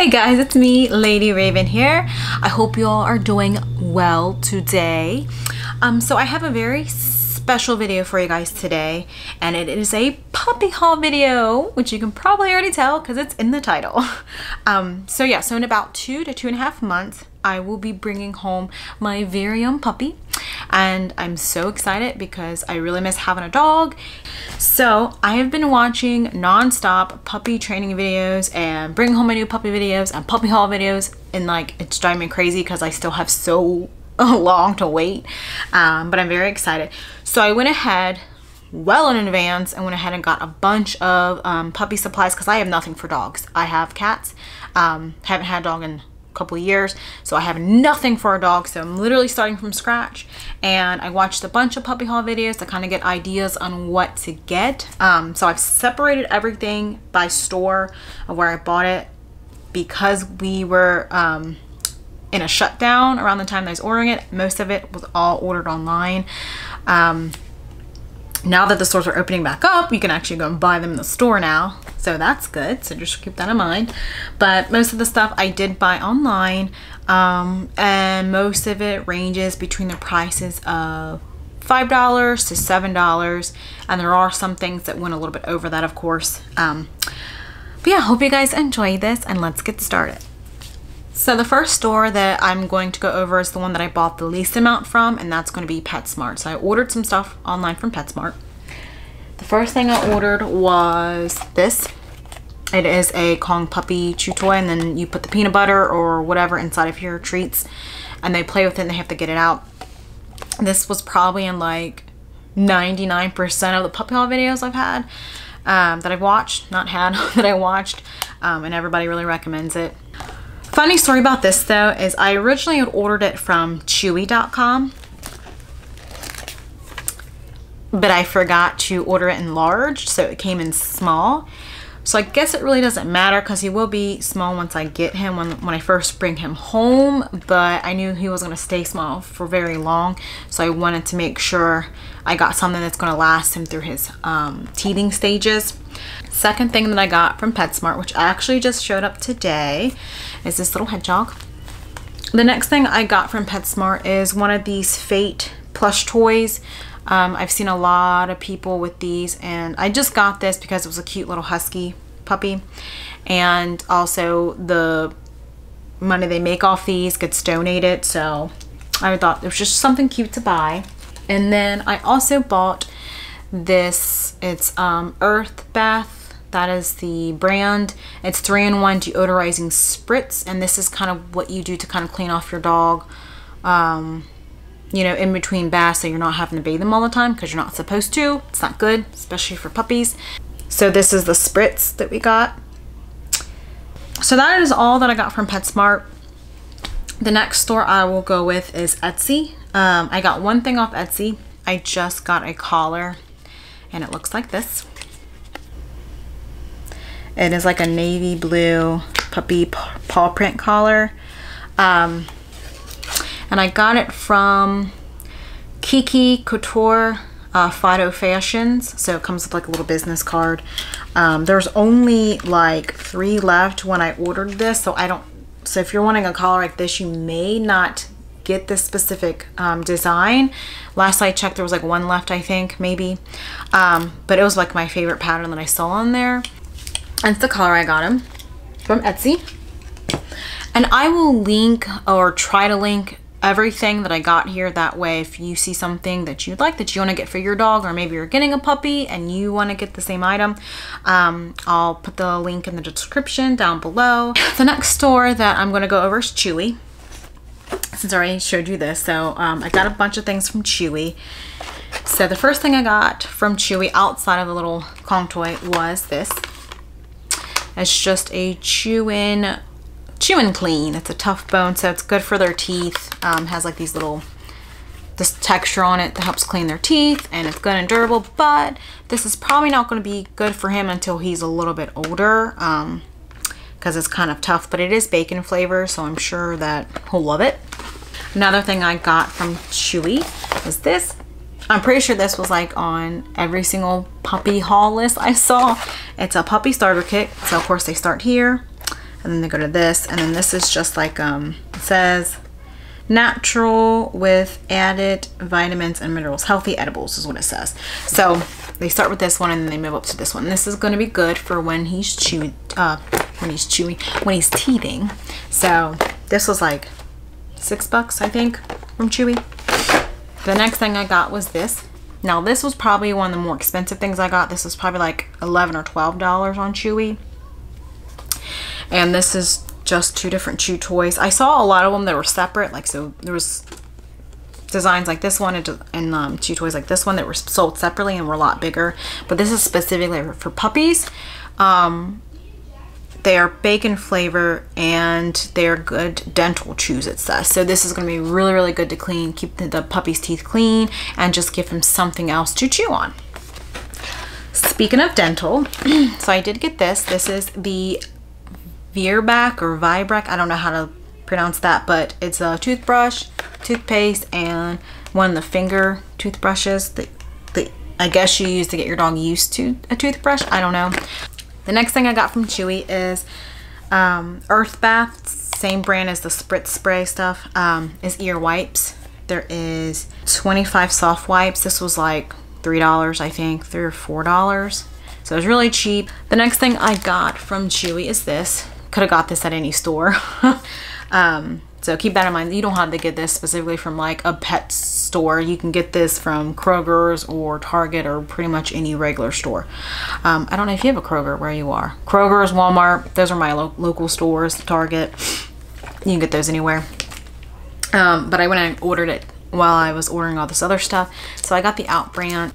Hey guys, it's me, Lady Raven here. I hope you all are doing well today. So I have a very special video for you guys today, and it is a puppy haul video, which you can probably already tell because it's in the title. So in about 2 to 2.5 months, I will be bringing home my very own puppy, and I'm so excited because I really miss having a dog. So I have been watching nonstop puppy training videos and bring home my new puppy videos and puppy haul videos, and like it's driving me crazy because I still have so long to wait, but I'm very excited. So I went ahead well in advance and went ahead and got a bunch of puppy supplies because I have nothing for dogs. I have cats, haven't had a dog in couple years, so I have nothing for a dog, so I'm literally starting from scratch. And I watched a bunch of puppy haul videos to kind of get ideas on what to get. So I've separated everything by store where I bought it because we were in a shutdown around the time I was ordering it. Most of it was all ordered online. Now that the stores are opening back up, you can actually go and buy them in the store now, so that's good. So just keep that in mind. But most of the stuff I did buy online, and most of it ranges between the prices of $5 to $7, and there are some things that went a little bit over that, of course. But yeah, hope you guys enjoy this, and let's get started. So the first store that I'm going to go over is the one that I bought the least amount from, and that's going to be PetSmart. So I ordered some stuff online from PetSmart. The first thing I ordered was this. It is a Kong puppy chew toy, and then you put the peanut butter or whatever inside of your treats, and they play with it and they have to get it out. This was probably in like 99% of the puppy haul videos I've had, that I've watched, not had, that I watched, and everybody really recommends it. Funny story about this though is I originally had ordered it from Chewy.com, but I forgot to order it in large, so it came in small. So I guess it really doesn't matter because he will be small once I get him, when I first bring him home, but I knew he wasn't going to stay small for very long, so I wanted to make sure I got something that's going to last him through his teething stages. Second thing that I got from PetSmart, which actually just showed up today, is this little hedgehog. The next thing I got from PetSmart is one of these Fate plush toys. I've seen a lot of people with these, and I just got this because it was a cute little husky puppy, and also the money they make off these gets donated, so I thought it was just something cute to buy. And then I also bought this, it's Earth Bath, that is the brand. It's 3-in-1 deodorizing spritz, and this is kind of what you do to kind of clean off your dog, you know, in between baths, so you're not having to bathe them all the time because you're not supposed to. It's not good, especially for puppies. So this is the spritz that we got. So that is all that I got from PetSmart. The next store I will go with is Etsy. I got one thing off Etsy. I just got a collar, and it looks like this. It is like a navy blue puppy paw print collar. And I got it from Kiki Couture, Fido Fashions. So it comes with like a little business card. There's only like 3 left when I ordered this, so I don't. So if you're wanting a collar like this, you may not get this specific design. Last I checked, there was like 1 left, I think, maybe. But it was like my favorite pattern that I saw on there. And it's the collar I got him from Etsy. And I will link, or try to link, everything that I got here. That way, if you see something that you'd like, that you want to get for your dog, or maybe you're getting a puppy and you want to get the same item, I'll put the link in the description down below. The next store that I'm going to go over is Chewy, since I already showed you this. So I got a bunch of things from Chewy. So the first thing I got from Chewy outside of the little Kong toy was this. It's just a chew and clean. It's a tough bone, so it's good for their teeth. Has like these little, this texture on it that helps clean their teeth, and it's good and durable. But this is probably not going to be good for him until he's a little bit older, because it's kind of tough, but it is bacon flavor, so I'm sure that he'll love it. Another thing I got from Chewy is this. I'm pretty sure this was like on every single puppy haul list I saw. It's a puppy starter kit, so of course they start here. and then they go to this, and then this is just like, it says natural with added vitamins and minerals, healthy edibles is what it says. So they start with this one and then they move up to this one. This is going to be good for when he's chewing, when he's teething. So this was like $6, I think, from Chewy. The next thing I got was this. Now this was probably one of the more expensive things I got. This was probably like $11 or $12 on Chewy. And this is just two different chew toys. I saw a lot of them that were separate, like, so there was designs like this one and chew toys like this one that were sold separately and were a lot bigger, but this is specifically for puppies. They are bacon flavor and they're good dental chews, it says. So this is going to be really, really good to clean, keep the puppy's teeth clean, and just give him something else to chew on. Speaking of dental, so I did get this. This is the Virbac or Virbac, I don't know how to pronounce that, but it's a toothbrush, toothpaste, and one of the finger toothbrushes that I guess you use to get your dog used to a toothbrush. I don't know. The next thing I got from Chewy is Earth Bath, same brand as the Spritz Spray stuff, is ear wipes. There is 25 soft wipes. This was like $3, I think, $3 or $4. So it was really cheap. The next thing I got from Chewy is this. Could have got this at any store. So keep that in mind. You don't have to get this specifically from like a pet store. You can get this from Kroger's or Target or pretty much any regular store. I don't know if you have a Kroger where you are. Kroger's, Walmart, those are my local stores. Target, you can get those anywhere. But I went and ordered it while I was ordering all this other stuff. So I got the Out brand.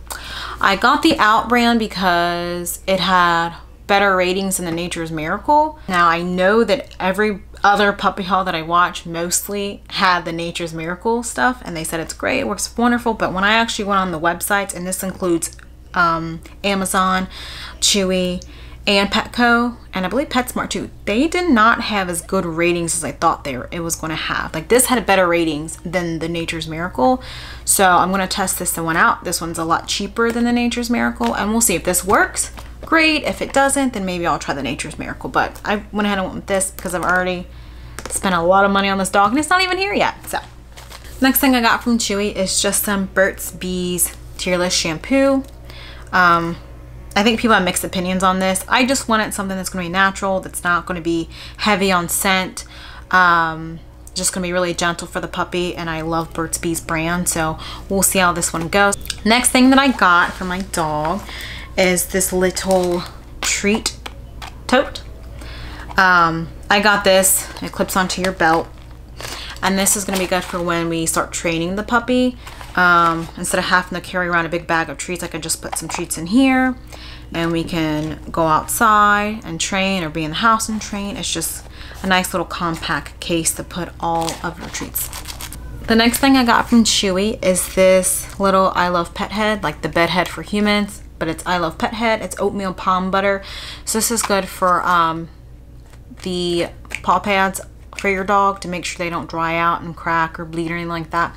I got the Out brand because it had better ratings than the Nature's Miracle. Now I know that every other puppy haul that I watch mostly had the Nature's Miracle stuff, and they said it's great, it works wonderful, but when I actually went on the websites, and this includes Amazon, Chewy, and Petco, and I believe PetSmart too, they did not have as good ratings as I thought it was going to have. Like, this had better ratings than the Nature's Miracle. So I'm going to test this one out. This one's a lot cheaper than the Nature's Miracle, and we'll see if this works. Great. If it doesn't, then maybe I'll try the Nature's Miracle. But I went ahead and went with this because I've already spent a lot of money on this dog, and it's not even here yet. So next thing I got from Chewy is just some Burt's Bees Tearless Shampoo. I think people have mixed opinions on this. I just wanted something that's going to be natural, that's not going to be heavy on scent, just going to be really gentle for the puppy, and I love Burt's Bees brand, so we'll see how this one goes. Next thing that I got for my dog is this little treat tote. I got this, it clips onto your belt, and this is going to be good for when we start training the puppy. Instead of having to carry around a big bag of treats, I can just put some treats in here, and we can go outside and train, or be in the house and train. It's just a nice little compact case to put all of your treats. The next thing I got from Chewy is this little I Love Pet Head, like the bed head for humans, but it's I Love Pet Head. It's oatmeal palm butter. So this is good for the paw pads for your dog to make sure they don't dry out and crack or bleed or anything like that.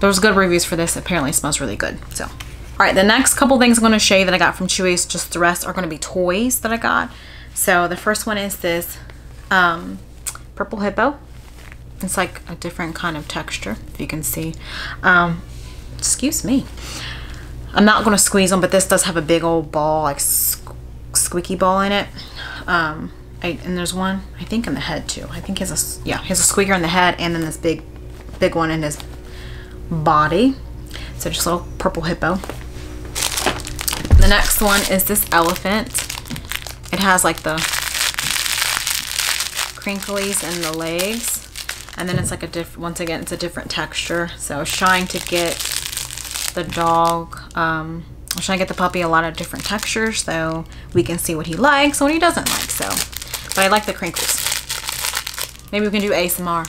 There's good reviews for this. Apparently it smells really good. So, all right, the next couple things I'm going to show you that I got from Chewy, just the rest are going to be toys that I got. So the first one is this purple hippo. It's like a different kind of texture, if you can see. Excuse me. I'm not going to squeeze them, but this does have a big old ball, like squeaky ball in it. And there's one, I think, in the head too. I think he has a squeaker in the head, and then this big one in his body. So just a little purple hippo. The next one is this elephant. It has like the crinklies in the legs, and then it's like once again it's a different texture. So I was trying to get the dog, I was trying to get the puppy a lot of different textures so we can see what he likes and what he doesn't like. So, but I like the crinkles. Maybe we can do ASMR.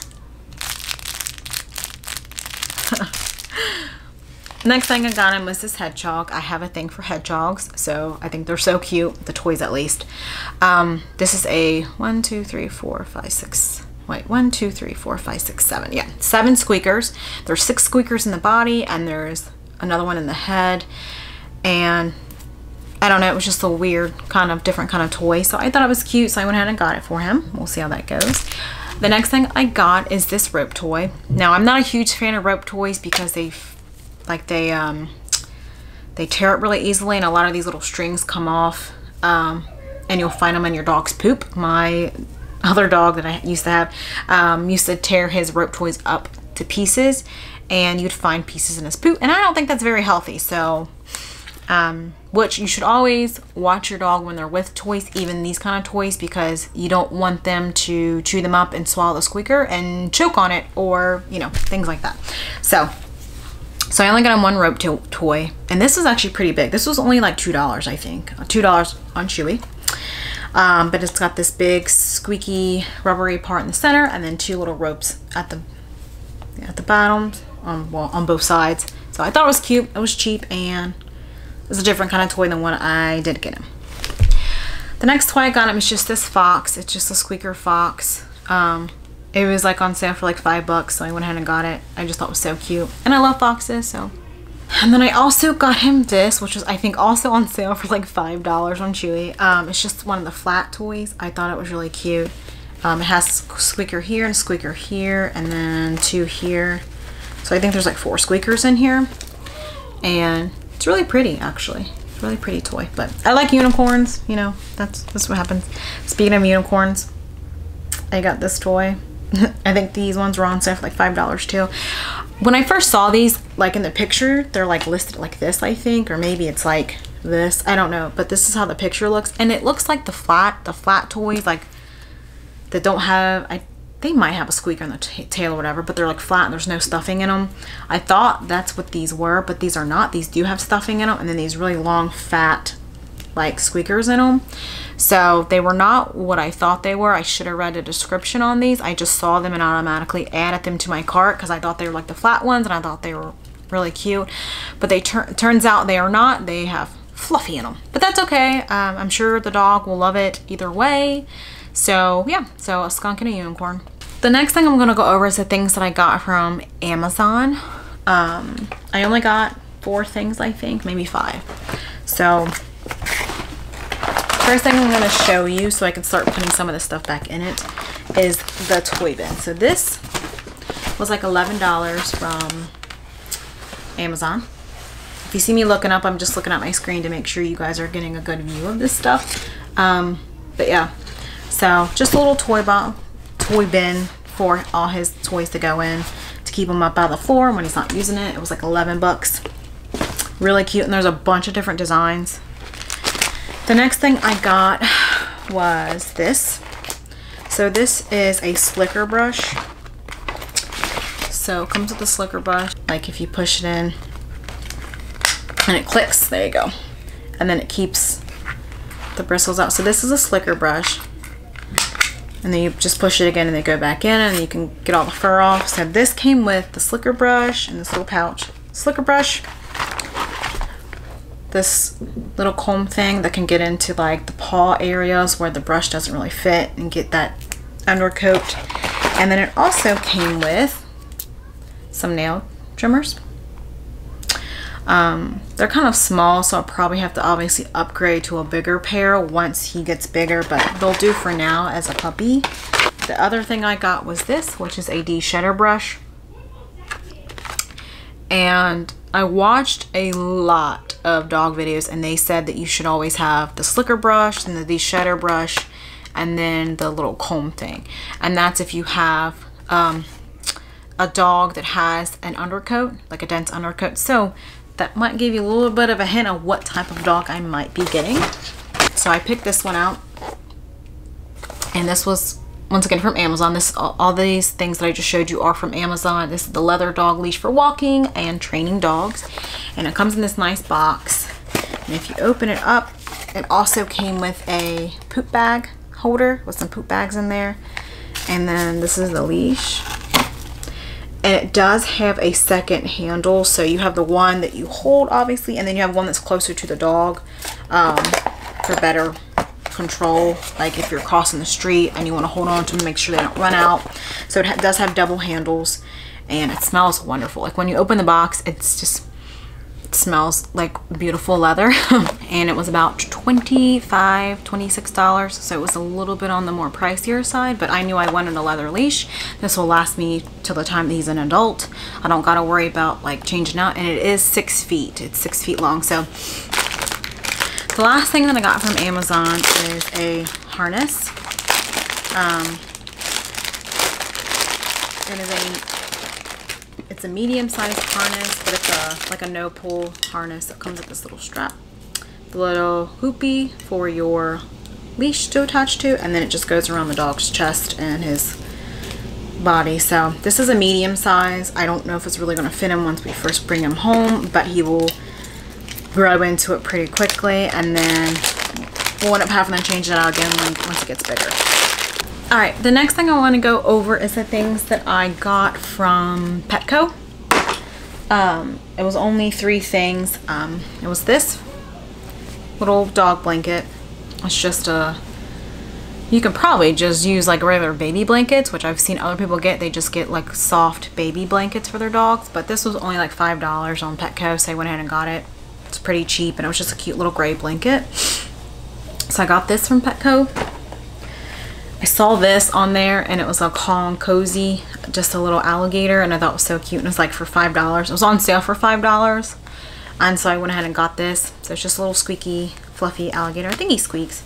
Next thing I got him was this hedgehog. I have a thing for hedgehogs, so I think they're so cute, the toys at least. This is a 1, 2, 3, 4, 5, 6, 7. Yeah, 7 squeakers. There's 6 squeakers in the body, and there's another one in the head, and I don't know, it was just a weird kind of different kind of toy. So I thought it was cute, so I went ahead and got it for him. We'll see how that goes. The next thing I got is this rope toy. Now, I'm not a huge fan of rope toys because they tear up really easily, and a lot of these little strings come off, and you'll find them in your dog's poop. My other dog that I used to have used to tear his rope toys up to pieces, and you'd find pieces in his poop, and I don't think that's very healthy. So which you should always watch your dog when they're with toys, even these kind of toys, because you don't want them to chew them up and swallow the squeaker and choke on it, or, you know, things like that. So I only got him one rope toy, and this is actually pretty big. This was only like $2, I think, $2 on Chewy. But it's got this big squeaky rubbery part in the center, and then two little ropes at the bottom, on both sides. So I thought it was cute. It was cheap, and it's a different kind of toy than when I did get him. The next toy I got him is just this fox. It's just a squeaker fox. It was like on sale for like $5, so I went ahead and got it. I just thought it was so cute, and I love foxes, so. And then I also got him this, which was, I think, also on sale for like $5 on Chewy. It's just one of the flat toys. I thought it was really cute. It has squeaker here and squeaker here, and then two here. So I think there's like 4 squeakers in here, and it's really pretty, actually. It's a really pretty toy, but I like unicorns, you know, that's what happens. Speaking of unicorns, I got this toy. I think these ones were on sale for like $5 too. When I first saw these, like in the picture, they're like listed like this, I think, or maybe it's like this, I don't know, but this is how the picture looks, and it looks like the flat toys, like that don't have, they might have a squeaker on the tail or whatever, but they're like flat and there's no stuffing in them. I thought that's what these were, but these are not. These do have stuffing in them, and then these really long fat like squeakers in them. So they were not what I thought they were. I should have read a description on these. I just saw them and automatically added them to my cart because I thought they were like the flat ones, and I thought they were really cute, but they turns out they are not. They have fluffy in them, but that's okay. I'm sure the dog will love it either way. So yeah, so a skunk and a unicorn. The next thing I'm gonna go over is the things that I got from Amazon. I only got 4 things, I think, maybe 5. So first thing I'm gonna show you, so I can start putting some of the stuff back in it, is the toy bin. So this was like $11 from Amazon. If you see me looking up, I'm just looking at my screen to make sure you guys are getting a good view of this stuff. But yeah, so just a little toy bin for all his toys to go in, to keep them up out of the floor when he's not using it. It was like $11. Really cute, and there's a bunch of different designs. The next thing I got was this. So this is a slicker brush. So it comes with a slicker brush. Like if you push it in and it clicks, there you go. And then it keeps the bristles out. So this is a slicker brush. And then you just push it again and they go back in, and you can get all the fur off. So this came with the slicker brush and this little pouch. Slicker brush, this little comb thing that can get into like the paw areas where the brush doesn't really fit and get that undercoat. And then it also came with some nail trimmers. They're kind of small, so I'll probably have to obviously upgrade to a bigger pair once he gets bigger, but they'll do for now as a puppy. The other thing I got was this, which is a de-shedder brush. And I watched a lot of dog videos, and they said that you should always have the slicker brush and the de-shedder brush and then the little comb thing. And that's if you have a dog that has an undercoat, like a dense undercoat. So that might give you a little bit of a hint of what type of dog I might be getting. So I picked this one out, and this was once again from Amazon. This, all these things that I just showed you are from Amazon. This is the leather dog leash for walking and training dogs, and it comes in this nice box. And if you open it up, it also came with a poop bag holder with some poop bags in there. And then this is the leash. And it does have a second handle, so you have the one that you hold, obviously, and then you have one that's closer to the dog for better control, like if you're crossing the street and you want to hold on to them to make sure they don't run out. So it does have double handles, and it smells wonderful. Like when you open the box, it's just It smells like beautiful leather. And it was about $25, $26. So it was a little bit on the more pricier side, but I knew I wanted a leather leash. This will last me till the time that he's an adult. I don't gotta worry about like changing out. And it is 6 feet. It's 6 feet long. So the last thing that I got from Amazon is a harness. It's a medium-sized harness, but it's like a no-pull harness that comes with this little strap, the little hoopy for your leash to attach to, and then it just goes around the dog's chest and his body. So this is a medium size. I don't know if it's really going to fit him once we first bring him home, but he will grow into it pretty quickly, and then we'll end up having to change it out again once it gets bigger. All right, the next thing I want to go over is the things that I got from Petco. It was only 3 things. It was this little dog blanket. It's just you can probably just use like regular baby blankets, which I've seen other people get. They just get like soft baby blankets for their dogs, but this was only like $5 on Petco, so I went ahead and got it. It's pretty cheap, and it was just a cute little gray blanket. So I got this from Petco. I saw this on there, and it was a Kong cozy, just a little alligator, and I thought it was so cute, and it was like for $5. It was on sale for $5, and so I went ahead and got this. So it's just a little squeaky, fluffy alligator. I think he squeaks.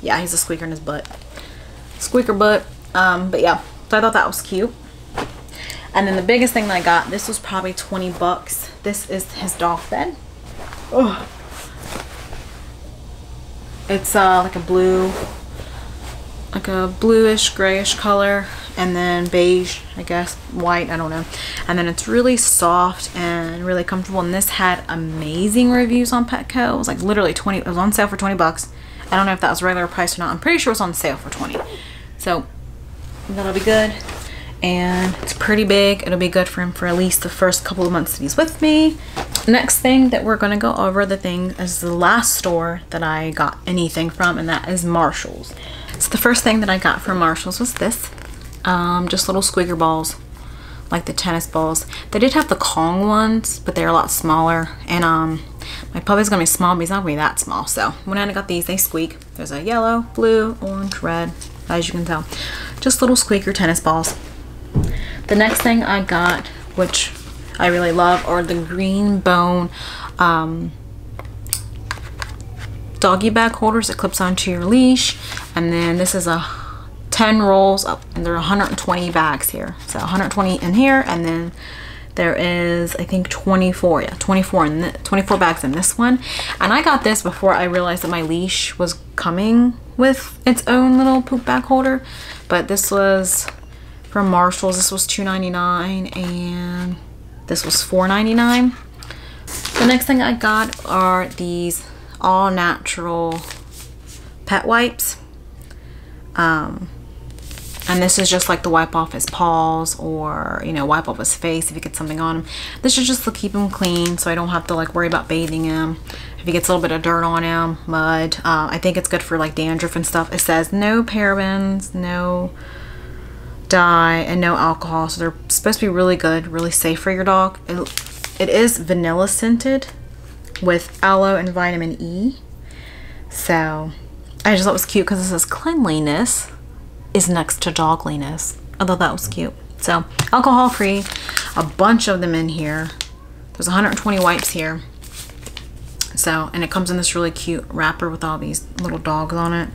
Yeah, he's a squeaker in his butt. Squeaker butt. But yeah, so I thought that was cute. And then the biggest thing that I got, this was probably 20 bucks. This is his dog bed. Oh. It's like a blue... like a bluish grayish color, and then beige, I guess, white, I don't know. And then it's really soft and really comfortable, and this had amazing reviews on Petco. It was like literally 20, it was on sale for 20 bucks. I don't know if that was regular price or not. I'm pretty sure it was on sale for 20. So that'll be good. And it's pretty big. It'll be good for him for at least the first couple of months that he's with me. Next thing that we're gonna go over, the thing is the last store that I got anything from, and that is Marshalls. So the first thing that I got from Marshalls was this, just little squeaker balls, like the tennis balls. They did have the Kong ones, but they're a lot smaller, and my puppy's gonna be small, but he's not gonna be that small. So when I got these, they squeak. There's a yellow, blue, orange, red, as you can tell. Just little squeaker tennis balls. The next thing I got, which I really love, are the green bone doggy bag holders that clips onto your leash. And then this is a 10 rolls up, and there are 120 bags here. So 120 in here, and then there is, I think, 24. Yeah, 24 bags in this one. And I got this before I realized that my leash was coming with its own little poop bag holder. But this was from Marshalls. This was $2.99, and this was $4.99. The next thing I got are these all natural pet wipes. And this is just like to wipe off his paws, or, you know, wipe off his face if you get something on him. This is just to keep him clean, so I don't have to like worry about bathing him. If he gets a little bit of dirt on him, mud. I think it's good for like dandruff and stuff. It says no parabens, no dye, and no alcohol, so they're supposed to be really good, really safe for your dog. It is vanilla scented with aloe and vitamin E. So I just thought it was cute because it says cleanliness is next to dogliness. I thought that was cute. So alcohol free, a bunch of them in here. There's 120 wipes here. So, and it comes in this really cute wrapper with all these little dogs on it.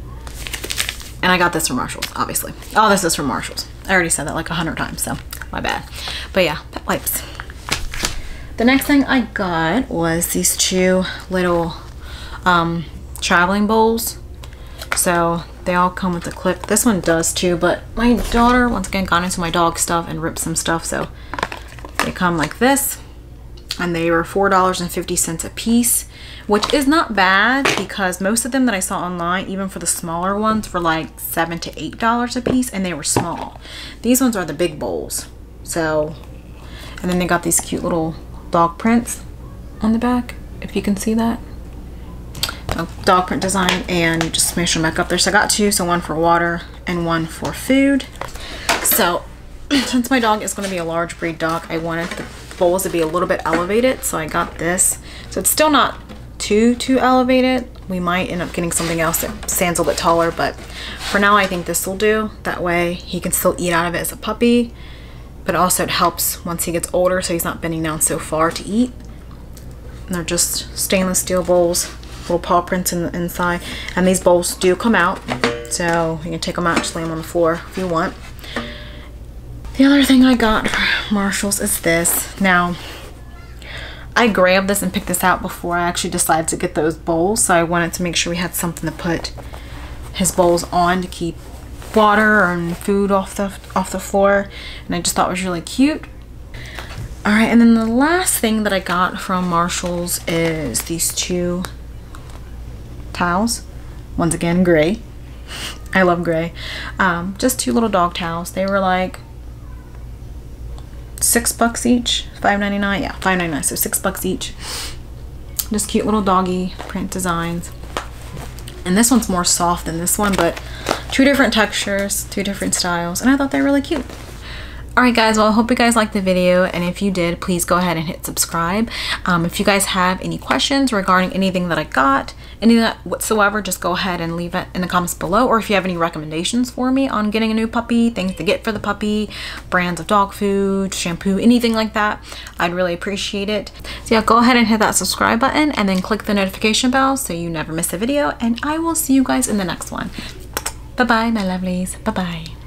And I got this from Marshalls, obviously. Oh, this is from Marshalls. I already said that like 100 times, so my bad. But yeah, pet wipes. The next thing I got was these 2 little traveling bowls. So they all come with a clip. This one does too, but my daughter once again got into my dog stuff and ripped some stuff. So they come like this, and they were $4.50 a piece, which is not bad because most of them that I saw online, even for the smaller ones, were like $7 to $8 a piece, and they were small. These ones are the big bowls. So, and then they got these cute little dog prints on the back, if you can see that. A dog print design, and you just smash them back up there. So I got 2, so one for water and one for food. So since my dog is going to be a large breed dog, I wanted the bowls to be a little bit elevated, so I got this. So it's still not too elevated. We might end up getting something else that stands a little bit taller, but for now I think this will do. That way he can still eat out of it as a puppy, but also it helps once he gets older so he's not bending down so far to eat. And they're just stainless steel bowls, little paw prints in the inside, and these bowls do come out, so you can take them out, just lay them on the floor if you want. The other thing I got from Marshalls is this. Now, I grabbed this and picked this out before I actually decided to get those bowls, so I wanted to make sure we had something to put his bowls on to keep water and food off the floor, and I just thought it was really cute. All right, and then the last thing that I got from Marshalls is these two towels, once again gray. I love gray. Just two little dog towels. They were like $6 each, $5.99, yeah, $5.99, so $6 each. Just cute little doggy print designs. And this one's more soft than this one, but two different textures, two different styles, and I thought they were really cute. Alright guys, well I hope you guys liked the video, and if you did, please go ahead and hit subscribe. If you guys have any questions regarding anything that I got, any of that whatsoever, just go ahead and leave it in the comments below, or if you have any recommendations for me on getting a new puppy, things to get for the puppy, brands of dog food, shampoo, anything like that, I'd really appreciate it. So yeah, go ahead and hit that subscribe button and then click the notification bell so you never miss a video, and I will see you guys in the next one. Bye bye my lovelies, bye bye.